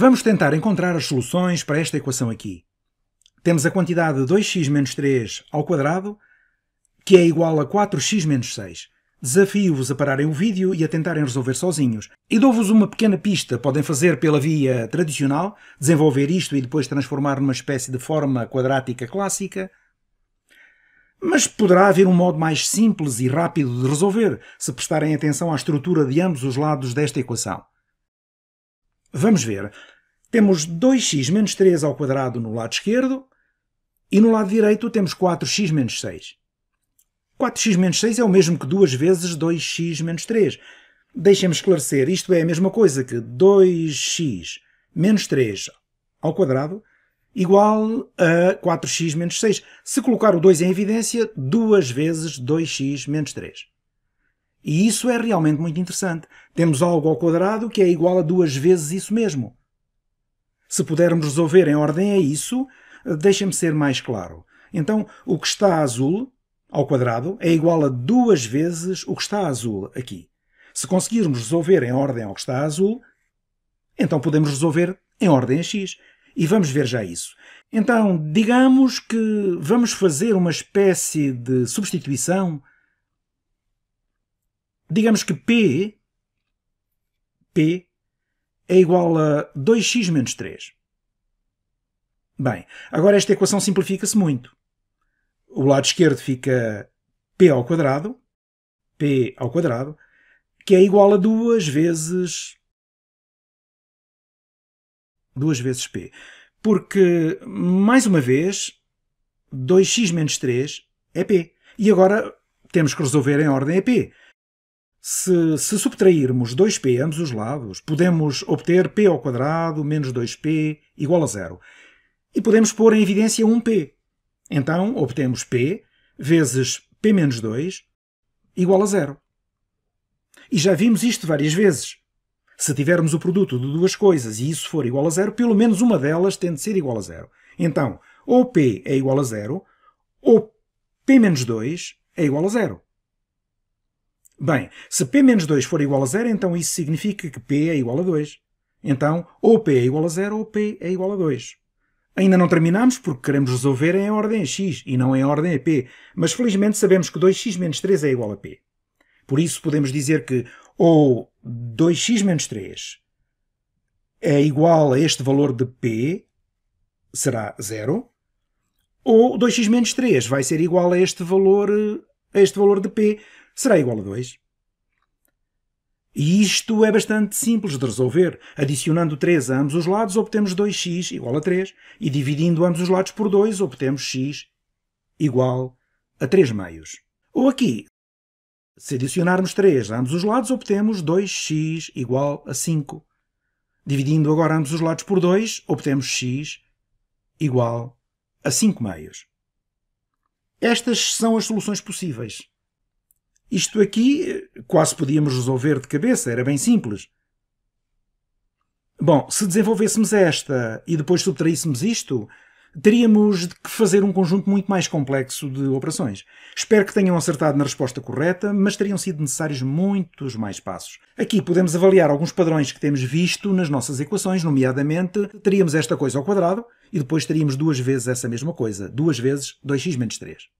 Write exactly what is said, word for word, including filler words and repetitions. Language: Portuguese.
Vamos tentar encontrar as soluções para esta equação aqui. Temos a quantidade dois x menos três ao quadrado, que é igual a quatro x menos seis. Desafio-vos a pararem o vídeo e a tentarem resolver sozinhos. E dou-vos uma pequena pista. Podem fazer pela via tradicional, desenvolver isto e depois transformar numa espécie de forma quadrática clássica. Mas poderá haver um modo mais simples e rápido de resolver, se prestarem atenção à estrutura de ambos os lados desta equação. Vamos ver. Temos dois x menos três ao quadrado no lado esquerdo e no lado direito temos quatro x menos seis. quatro x menos seis é o mesmo que duas vezes dois x menos três. Deixem-me esclarecer, isto é a mesma coisa que dois x menos três ao quadrado igual a quatro x menos seis. Se colocar o dois em evidência, duas vezes dois x menos três. E isso é realmente muito interessante. Temos algo ao quadrado que é igual a duas vezes isso mesmo. Se pudermos resolver em ordem a isso, deixem-me ser mais claro. Então, o que está azul ao quadrado é igual a duas vezes o que está azul aqui. Se conseguirmos resolver em ordem ao que está azul, então podemos resolver em ordem a x. E vamos ver já isso. Então, digamos que vamos fazer uma espécie de substituição. Digamos que P, P é igual a dois x menos três. Bem, agora esta equação simplifica-se muito. O lado esquerdo fica P ao quadrado, P ao quadrado, que é igual a duas vezes duas vezes p. Porque, mais uma vez, dois x menos três é p. E agora temos que resolver em ordem a p. Se, se subtrairmos dois p a ambos os lados, podemos obter p ao quadrado menos dois p igual a zero. E podemos pôr em evidência um p. Então, obtemos p vezes p menos dois igual a zero. E já vimos isto várias vezes. Se tivermos o produto de duas coisas e isso for igual a zero, pelo menos uma delas tem de ser igual a zero. Então, ou p é igual a zero, ou p menos dois é igual a zero. Bem, se p menos dois for igual a zero, então isso significa que p é igual a dois. Então, ou p é igual a zero, ou p é igual a dois. Ainda não terminamos porque queremos resolver em ordem a x e não em ordem a p. Mas felizmente sabemos que dois x menos três é igual a p. Por isso podemos dizer que ou dois x menos três é igual a este valor de p, será zero, ou dois x menos três vai ser igual a este valor, a este valor de p, será igual a dois. E isto é bastante simples de resolver. Adicionando três a ambos os lados, obtemos dois x igual a três. E dividindo ambos os lados por dois, obtemos x igual a três meios. Ou aqui, se adicionarmos três a ambos os lados, obtemos dois x igual a cinco. Dividindo agora ambos os lados por dois, obtemos x igual a cinco meios. Estas são as soluções possíveis. Isto aqui quase podíamos resolver de cabeça, era bem simples. Bom, se desenvolvêssemos esta e depois subtraíssemos isto, teríamos de que fazer um conjunto muito mais complexo de operações. Espero que tenham acertado na resposta correta, mas teriam sido necessários muitos mais passos. Aqui podemos avaliar alguns padrões que temos visto nas nossas equações, nomeadamente teríamos esta coisa ao quadrado e depois teríamos duas vezes essa mesma coisa, duas vezes dois x menos três.